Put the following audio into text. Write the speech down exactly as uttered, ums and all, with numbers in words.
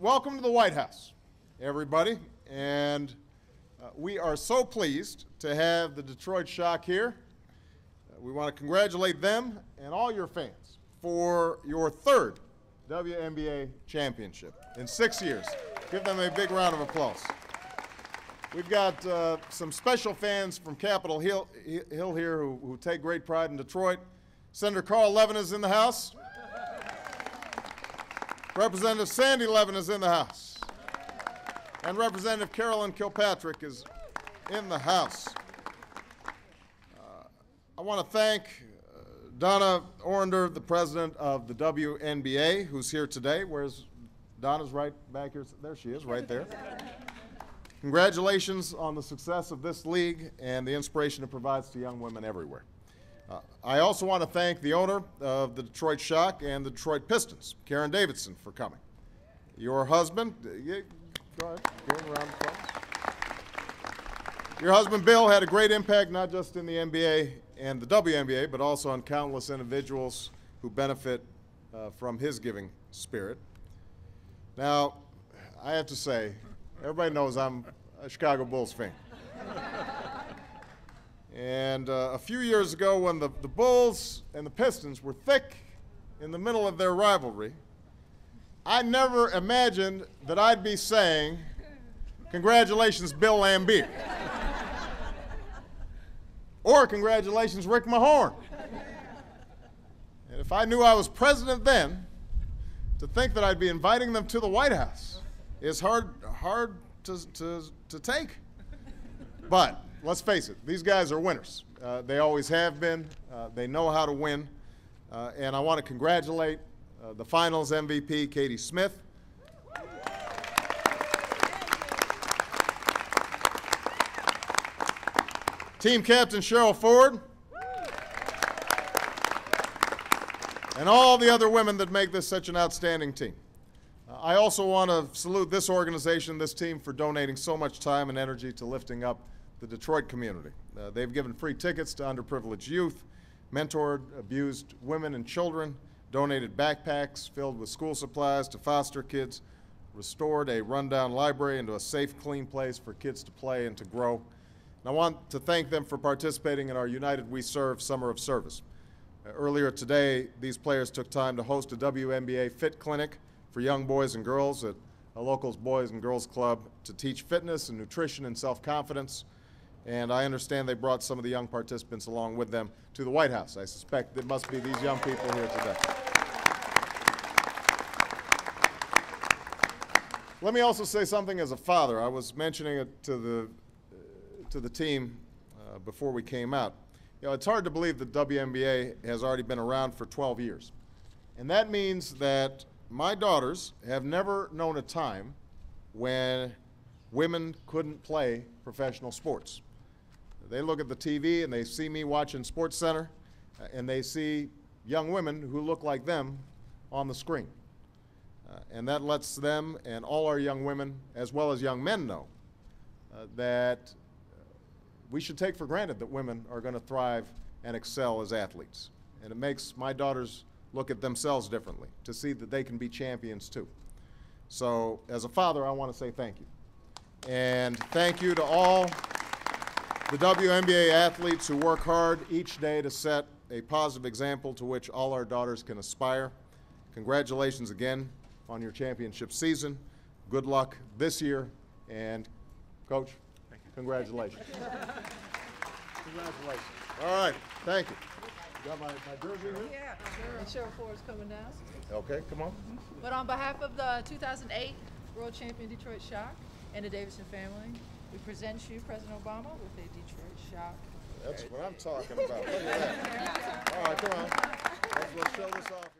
Welcome to the White House, everybody. And uh, we are so pleased to have the Detroit Shock here. Uh, we want to congratulate them and all your fans for your third W N B A championship in six years. Give them a big round of applause. We've got uh, some special fans from Capitol Hill, Hill here who, who take great pride in Detroit. Senator Carl Levin is in the house. Representative Sandy Levin is in the house. And Representative Carolyn Kilpatrick is in the house. Uh, I want to thank uh, Donna Orender, the president of the W N B A, who's here today. Where's Donna's right back here? There she is, right there. Congratulations on the success of this league and the inspiration it provides to young women everywhere. Uh, I also want to thank the owner of the Detroit Shock and the Detroit Pistons, Karen Davidson, for coming. Your husband, yeah, go ahead, give him a round of applause. Your husband, Bill, had a great impact not just in the N B A and the W N B A, but also on countless individuals who benefit uh, from his giving spirit. Now, I have to say, everybody knows I'm a Chicago Bulls fan. And uh, a few years ago, when the, the Bulls and the Pistons were thick in the middle of their rivalry, I never imagined that I'd be saying, congratulations, Bill Lambeer. Or congratulations, Rick Mahorn. And if I knew I was president then, to think that I'd be inviting them to the White House is hard, hard to, to, to take. But let's face it, these guys are winners. Uh, they always have been. Uh, they know how to win. Uh, and I want to congratulate uh, the finals M V P, Katie Smith. Team captain Cheryl Ford. And all the other women that make this such an outstanding team. Uh, I also want to salute this organization, this team, for donating so much time and energy to lifting up the Detroit community. Uh, they've given free tickets to underprivileged youth, mentored abused women and children, donated backpacks filled with school supplies to foster kids, restored a rundown library into a safe, clean place for kids to play and to grow. And I want to thank them for participating in our United We Serve Summer of Service. Uh, earlier today, these players took time to host a W N B A Fit Clinic for young boys and girls at a local Boys and Girls Club to teach fitness and nutrition and self-confidence. And I understand they brought some of the young participants along with them to the White House. I suspect it must be these young people here today. Let me also say something as a father. I was mentioning it to the, uh, to the team uh, before we came out. You know, it's hard to believe the W N B A has already been around for twelve years. And that means that my daughters have never known a time when women couldn't play professional sports. They look at the T V and they see me watching Sports Center, uh, and they see young women who look like them on the screen. Uh, and that lets them and all our young women, as well as young men, know uh, that we should take for granted that women are going to thrive and excel as athletes. And it makes my daughters look at themselves differently, to see that they can be champions too. So as a father, I want to say thank you. And thank you to all the W N B A athletes who work hard each day to set a positive example to which all our daughters can aspire. Congratulations again on your championship season. Good luck this year. And Coach, thank you. Congratulations. Congratulations. All right, thank you. You got my, my jersey here? Yeah, sure. And Cheryl Ford's coming down. Okay, come on. But on behalf of the two thousand eight World Champion Detroit Shock and the Davidson family, we present you President Obama with a Detroit Shock. That's what I'm talking about. Look at that. All right, come on. Let's show this off.